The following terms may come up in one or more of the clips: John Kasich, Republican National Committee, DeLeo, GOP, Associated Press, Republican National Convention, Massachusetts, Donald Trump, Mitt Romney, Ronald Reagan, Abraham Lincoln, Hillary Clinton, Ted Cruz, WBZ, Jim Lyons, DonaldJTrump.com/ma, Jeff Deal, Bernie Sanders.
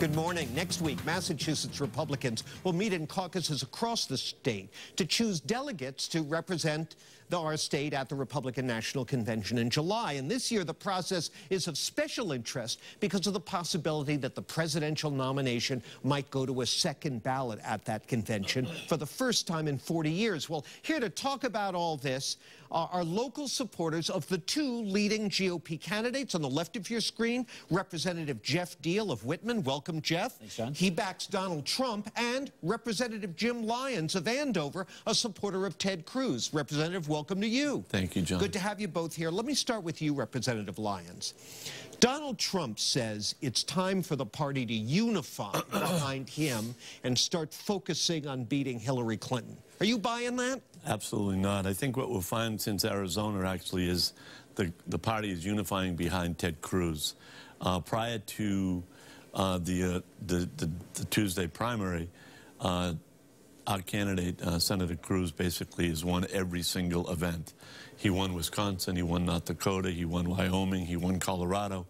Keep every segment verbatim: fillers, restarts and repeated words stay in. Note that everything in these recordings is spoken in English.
Good morning. Next week, Massachusetts Republicans will meet in caucuses across the state to choose delegates to represent the, our state at the Republican National Convention in July. And this year, the process is of special interest because of the possibility that the presidential nomination might go to a second ballot at that convention for the first time in forty years. Well, here to talk about all this are our local supporters of the two leading G O P candidates. On the left of your screen, Representative Jeff Deal of Whitman. Welcome. Welcome, Jeff. Thanks, John. He backs Donald Trump, and Representative Jim Lyons of Andover, a supporter of Ted Cruz. Representative, welcome to you. Thank you, John. Good to have you both here. Let me start with you, Representative Lyons. Donald Trump says it's time for the party to unify behind him and start focusing on beating Hillary Clinton. Are you buying that? Absolutely not. I think what we'll find since Arizona actually is the, the party is unifying behind Ted Cruz. Uh, prior to Uh, the, uh, the, the, the Tuesday primary, uh, our candidate, uh, Senator Cruz, basically has won every single event. He won Wisconsin, he won North Dakota, he won Wyoming, he won Colorado.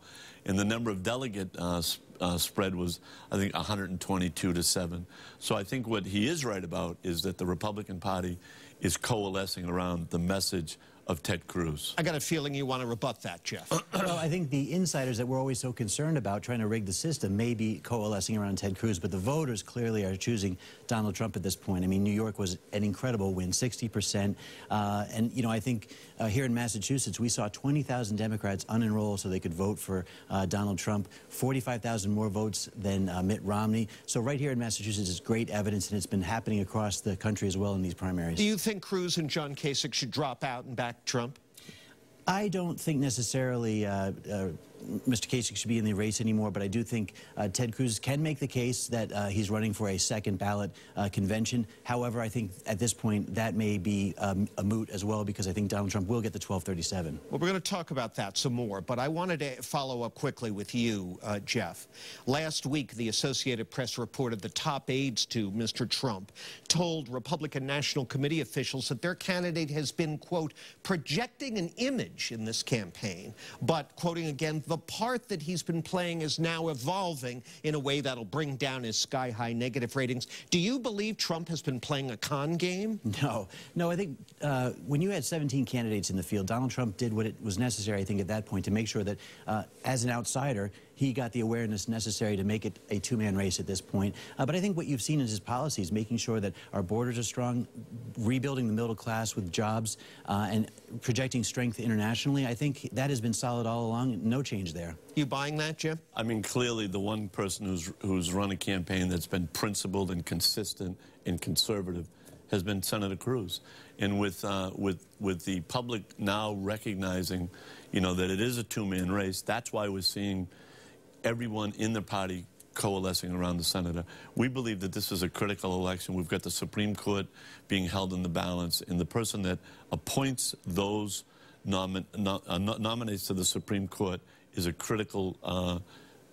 And the number of delegate uh, sp uh, spread was, I think, one hundred twenty-two to seven. So I think what he is right about is that the Republican Party is coalescing around the message of Ted Cruz. I got a feeling you want to rebut that, Jeff. Well, I think the insiders that we're always so concerned about trying to rig the system may be coalescing around Ted Cruz, but the voters clearly are choosing Donald Trump at this point. I mean, New York was an incredible win, sixty percent. Uh, and, you know, I think uh, here in Massachusetts, we saw twenty thousand Democrats unenroll so they could vote for uh, Donald Trump, forty-five thousand more votes than uh, Mitt Romney. So right here in Massachusetts is great evidence, and it's been happening across the country as well in these primaries. Do you think Cruz and John Kasich should drop out and back Trump? I don't think necessarily uh, uh, Mister Kasich should be in the race anymore, but I do think uh, Ted Cruz can make the case that uh, he's running for a second ballot uh, convention. However, I think at this point that may be um, a moot as well, because I think Donald Trump will get the twelve thirty-seven. Well, we're going to talk about that some more, but I wanted to follow up quickly with you, uh, Jeff. Last week, the Associated Press reported the top aides to Mister Trump told Republican National Committee officials that their candidate has been, quote, projecting an image in this campaign, but, quoting again, the part that he's been playing is now evolving in a way that'll bring down his sky-high negative ratings. Do you believe Trump has been playing a con game? No. No, I think uh, when you had seventeen candidates in the field, Donald Trump did what it was necessary, I think, at that point to make sure that, uh, as an outsider, he got the awareness necessary to make it a two-man race at this point. Uh, but I think what you've seen is his policies, making sure that our borders are strong, rebuilding the middle class with jobs, uh, and projecting strength internationally. I think that has been solid all along. No change there. You buying that, Jim? I mean, clearly the one person who's, who's run a campaign that's been principled and consistent and conservative has been Senator Cruz. And with, uh, with, with the public now recognizing, you know, that it is a two-man race, that's why we're seeing everyone in the party coalescing around the senator. We believe that this is a critical election. We've got the Supreme Court being held in the balance, and the person that appoints those nomin nom uh, nominates to the Supreme Court is a critical uh,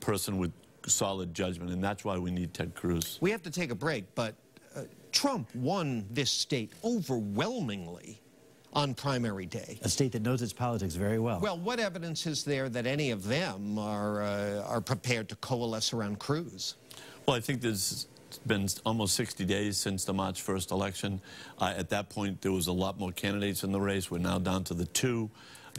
person with solid judgment, and that's why we need Ted Cruz. We have to take a break, but uh, Trump won this state overwhelmingly on primary day. A state that knows its politics very well. Well, what evidence is there that any of them are, uh, are prepared to coalesce around Cruz? Well, I think there's been almost sixty days since the March first election. Uh, at that point, there was a lot more candidates in the race. We're now down to the two.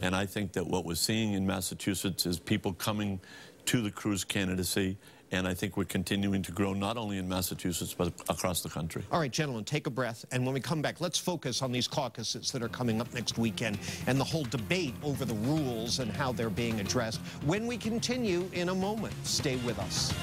And I think that what we're seeing in Massachusetts is people coming to the Cruz candidacy. And I think we're continuing to grow, not only in Massachusetts, but across the country. All right, gentlemen, take a breath. And when we come back, let's focus on these caucuses that are coming up next weekend and the whole debate over the rules and how they're being addressed. When we continue in a moment, stay with us.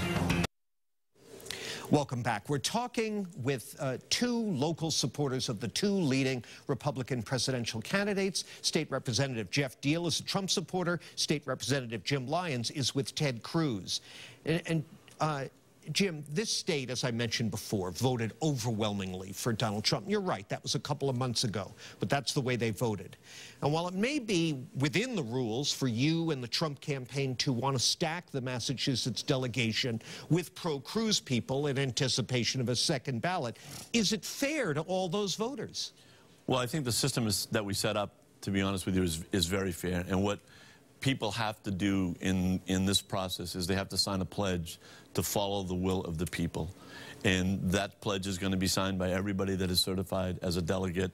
Welcome back. We're talking with uh, two local supporters of the two leading Republican presidential candidates. State Representative Jeff Deal is a Trump supporter. State Representative Jim Lyons is with Ted Cruz. And, and uh, Jim, this state, as I mentioned before, voted overwhelmingly for Donald Trump. You're right, that was a couple of months ago, but that's the way they voted. And while it may be within the rules for you and the Trump campaign to want to stack the Massachusetts delegation with pro-Cruz people in anticipation of a second ballot, is it fair to all those voters? Well, I think the system is, that we set up, to be honest with you, is, is very fair. And what people have to do in, in this process is they have to sign a pledge to follow the will of the people. And that pledge is going to be signed by everybody that is certified as a delegate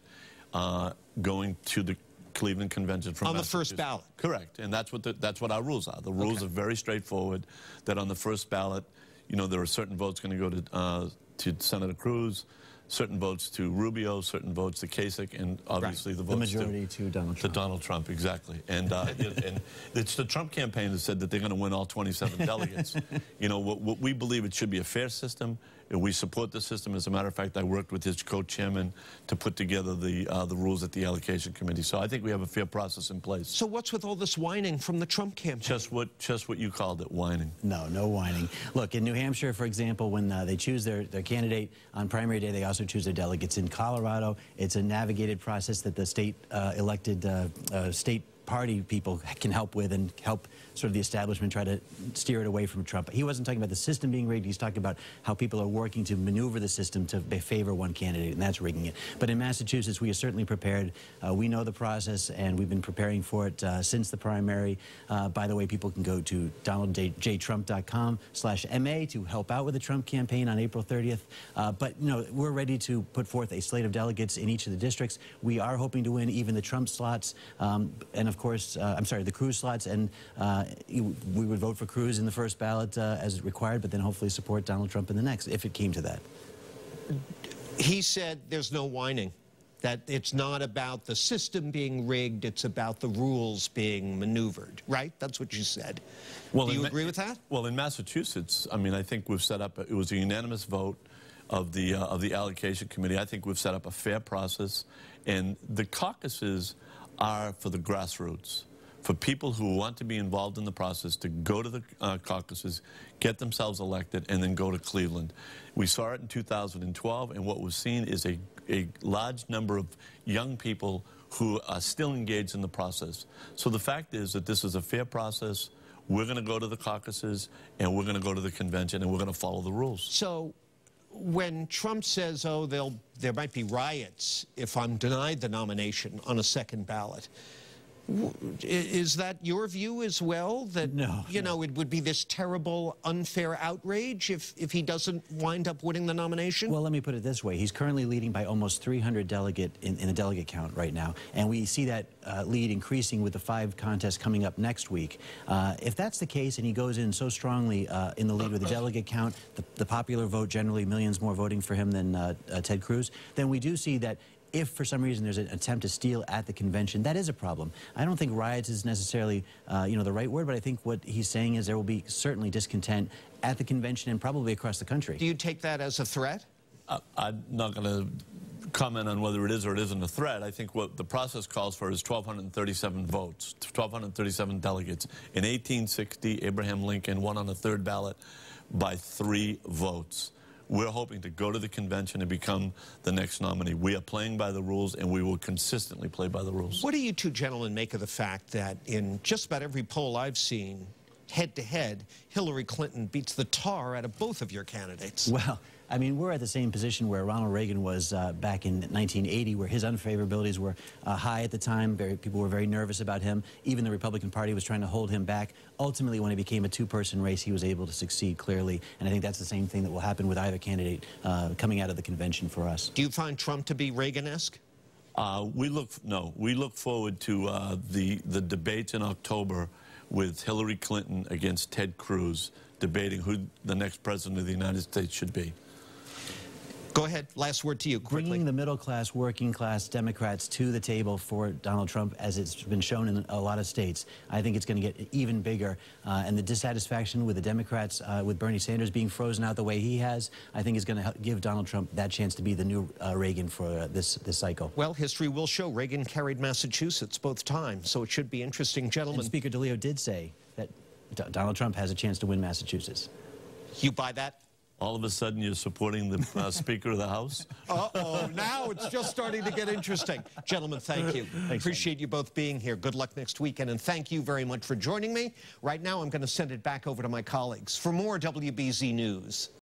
uh, going to the Cleveland Convention from on the first ballot. Correct. And that's what the, that's what our rules are. The rules okay. are very straightforward, that on the first ballot, you know, there are certain votes going to go to, uh, to Senator Cruz, certain votes to Rubio, certain votes to Kasich, and obviously right. the votes the majority to, to Donald Trump. To Donald Trump, exactly. And, uh, and it's the Trump campaign that said that they're going to win all twenty-seven delegates. You know, what, what we believe, it should be a fair system. We support the system. As a matter of fact, I worked with his co-chairman to put together the, uh, the rules at the allocation committee. So I think we have a fair process in place. So what's with all this whining from the Trump campaign? Just what, just what you called it, whining. No, no whining. Look, in New Hampshire, for example, when uh, they choose their, their candidate on primary day, they also choose their delegates. In Colorado, it's a navigated process that the state uh, elected uh, uh, state party people can help with and help sort of the establishment try to steer it away from Trump. He wasn't talking about the system being rigged. He's talking about how people are working to maneuver the system to favor one candidate, and that's rigging it. But in Massachusetts, we are certainly prepared. Uh, we know the process, and we've been preparing for it uh, since the primary. Uh, by the way, people can go to Donald J Trump dot com slash M A to help out with the Trump campaign on April thirtieth. Uh, but, you know, we're ready to put forth a slate of delegates in each of the districts. We are hoping to win even the Trump slots, um, and of course, uh, I'm sorry, the Cruz slots, and uh, we would vote for Cruz in the first ballot uh, as required, but then hopefully support Donald Trump in the next, if it came to that. He said there's no whining, that it's not about the system being rigged, it's about the rules being maneuvered, right? That's what you said. Well, do you agree with that? Well, in Massachusetts, I mean, I think we've set up, a, it was a unanimous vote of the, uh, of the allocation committee. I think we've set up a fair process, and the caucuses are for the grassroots, for people who want to be involved in the process to go to the uh, caucuses, get themselves elected, and then go to Cleveland. We saw it in two thousand twelve, and what was seen is a, a large number of young people who are still engaged in the process. So the fact is that this is a fair process. We're going to go to the caucuses, and we're going to go to the convention, and we're going to follow the rules. So when Trump says, oh, they'll, there might be riots if I'm denied the nomination on a second ballot, is that your view as well? That, no, you no. know, it would be this terrible, unfair outrage if, if he doesn't wind up winning the nomination? Well, let me put it this way. He's currently leading by almost three hundred delegate in, in the delegate count right now. And we see that uh, lead increasing with the five contests coming up next week. Uh, if that's the case and he goes in so strongly uh, in the lead with the delegate count, the, the popular vote, generally millions more voting for him than uh, uh, Ted Cruz, then we do see that if for some reason there's an attempt to steal at the convention, that is a problem. I don't think riots is necessarily, uh, you know, the right word, but I think what he's saying is there will be certainly discontent at the convention and probably across the country. Do you take that as a threat? Uh, I'm not going to comment on whether it is or it isn't a threat. I think what the process calls for is one thousand two hundred thirty-seven votes, one thousand two hundred thirty-seven delegates. In eighteen sixty, Abraham Lincoln won on the third ballot by three votes. We're hoping to go to the convention and become the next nominee. We are playing by the rules, and we will consistently play by the rules. What do you two gentlemen make of the fact that in just about every poll I've seen, head-to-head, Hillary Clinton beats the tar out of both of your candidates? Well, I mean, we're at the same position where Ronald Reagan was uh, back in nineteen eighty, where his unfavorabilities were uh, high at the time. Very, people were very nervous about him. Even the Republican Party was trying to hold him back. Ultimately, when it became a two-person race, he was able to succeed clearly. And I think that's the same thing that will happen with either candidate uh, coming out of the convention for us. Do you find Trump to be Reagan-esque? Uh, we look, no, we look forward to uh, the, the debates in October with Hillary Clinton against Ted Cruz, debating who the next president of the United States should be. Go ahead. Last word to you. Quickly. Bringing the middle class, working class Democrats to the table for Donald Trump, as it's been shown in a lot of states, I think it's going to get even bigger. Uh, and the dissatisfaction with the Democrats, uh, with Bernie Sanders being frozen out the way he has, I think is going to give Donald Trump that chance to be the new uh, Reagan for uh, this, this cycle. Well, history will show Reagan carried Massachusetts both times, so it should be interesting, gentlemen. And Speaker DeLeo did say that D- Donald Trump has a chance to win Massachusetts. You buy that? All of a sudden, you're supporting the uh, Speaker of the House? Uh-oh, now it's just starting to get interesting. Gentlemen, thank you. Thanks, Appreciate Andy. You both being here. Good luck next weekend, and thank you very much for joining me. Right now, I'm going to send it back over to my colleagues for more W B Z News.